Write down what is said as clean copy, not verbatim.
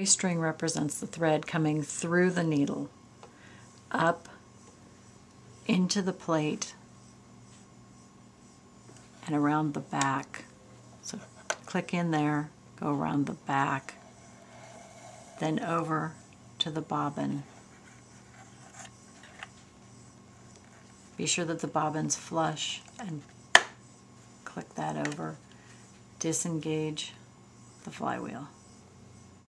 Every string represents the thread coming through the needle, up, into the plait, and around the back. So click in there, go around the back, then over to the bobbin. Be sure that the bobbin's flush and click that over. Disengage the flywheel.